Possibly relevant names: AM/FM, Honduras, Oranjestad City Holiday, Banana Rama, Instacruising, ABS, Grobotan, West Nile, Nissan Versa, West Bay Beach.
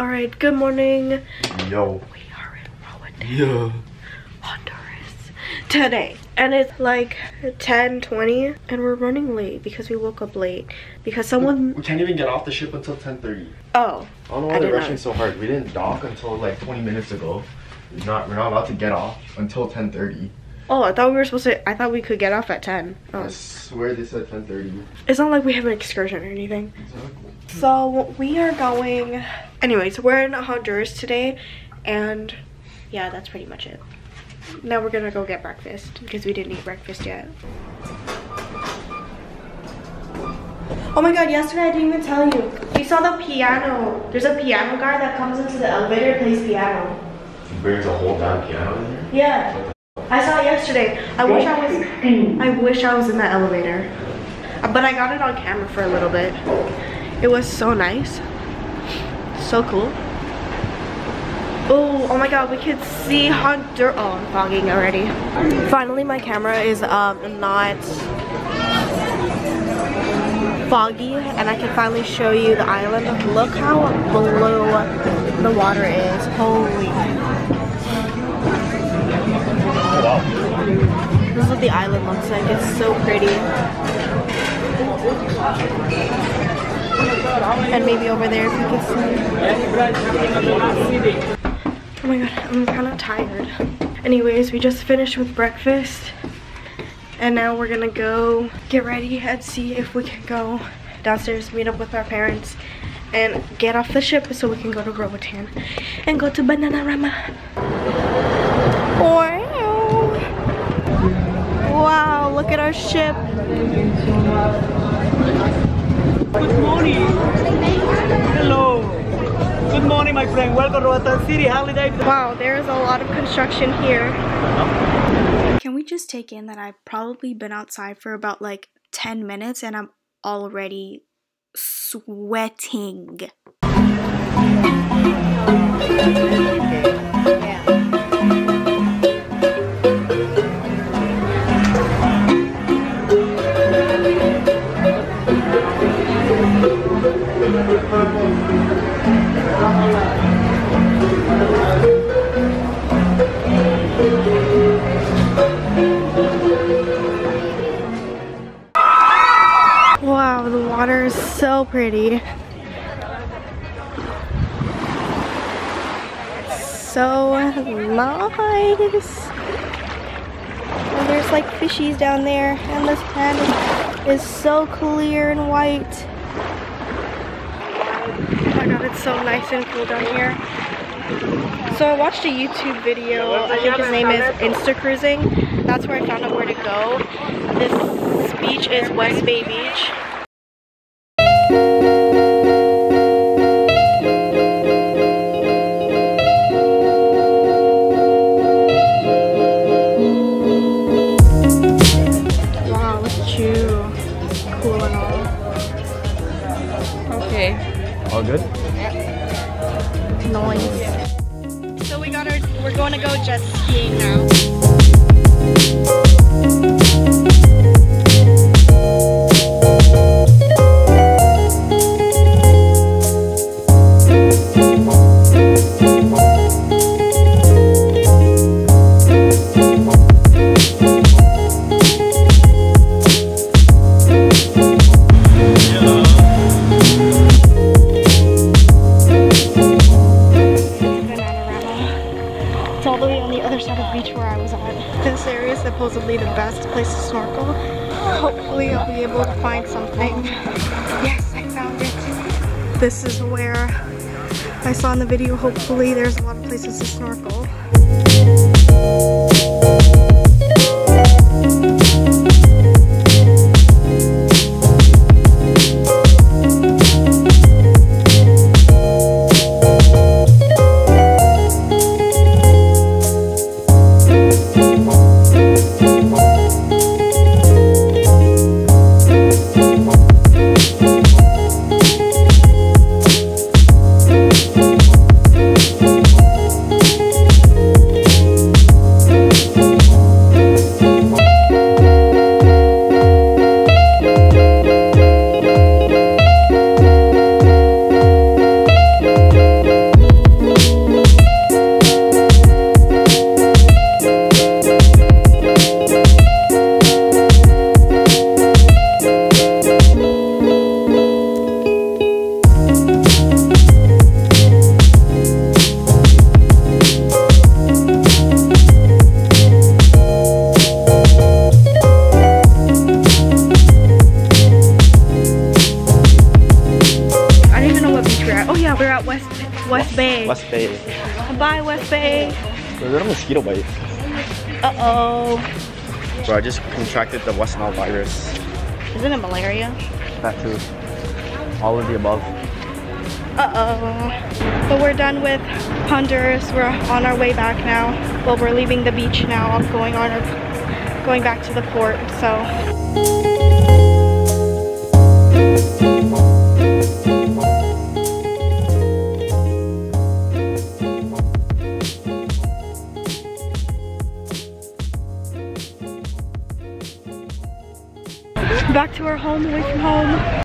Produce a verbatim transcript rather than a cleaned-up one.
All right, good morning. Yo. We are in Grobotan, yeah. Honduras, today. And it's like ten twenty, and we're running late because we woke up late because someone— We can't even get off the ship until ten thirty. Oh. I don't know why they're rushing so hard. We didn't dock until like twenty minutes ago. We're not, we're not allowed to get off until ten thirty. Oh, I thought we were supposed to— I thought we could get off at ten. Oh. I swear they said ten thirty. It's not like we have an excursion or anything. Exactly. So we are going— anyways, we're in Honduras today, and yeah, that's pretty much it. Now we're gonna go get breakfast because we didn't eat breakfast yet. Oh my god, yesterday I didn't even tell you. We saw the piano. There's a piano guy that comes into the elevator and plays piano. He brings a whole damn piano in there? Yeah. I saw it yesterday. I wish I was I wish I was in that elevator. But I got it on camera for a little bit. It was so nice. So cool. Oh, oh my god, we could see Honduras. Oh, I'm fogging already. Finally, my camera is um, not foggy, and I can finally show you the island. Look how blue the water is. Holy. This is what the island looks like. It's so pretty. And maybe over there if you can see. Oh my god, I'm kind of tired. Anyways, we just finished with breakfast. And now we're gonna go get ready and see if we can go downstairs, meet up with our parents, and get off the ship so we can go to Grobotan and go to Banana Rama. Or wow, look at our ship. Good morning. Hello. Good morning, my friend. Welcome to Oranjestad City Holiday. Wow, there's a lot of construction here. Can we just take in that I've probably been outside for about like ten minutes and I'm already sweating? Wow, the water is so pretty. So nice. And there's like fishies down there, and this pond is so clear and white. Oh my god, it's so nice and cool down here. So I watched a YouTube video, I think his name is Instacruising. That's where I found out where to go. This beach is West Bay Beach. Wow, look at you. Cool and all. Okay. All good? Yeah. Nice. Yeah. So we got our, we're going to go jet skiing now. Supposedly the best place to snorkel. Hopefully I'll be able to find something. Yes, I found it. This is where I saw in the video. Hopefully there's a lot of places to snorkel. Thank you. West Bay. West Bay. Bye, West Bay. There's a mosquito bite. Uh-oh. Bro, I just contracted the West Nile virus. Isn't it malaria? That too. All of the above. Uh-oh. But we're done with Honduras. We're on our way back now. Well, we're leaving the beach now. I'm going on our, going back to the port, so. Back to our home, away from home.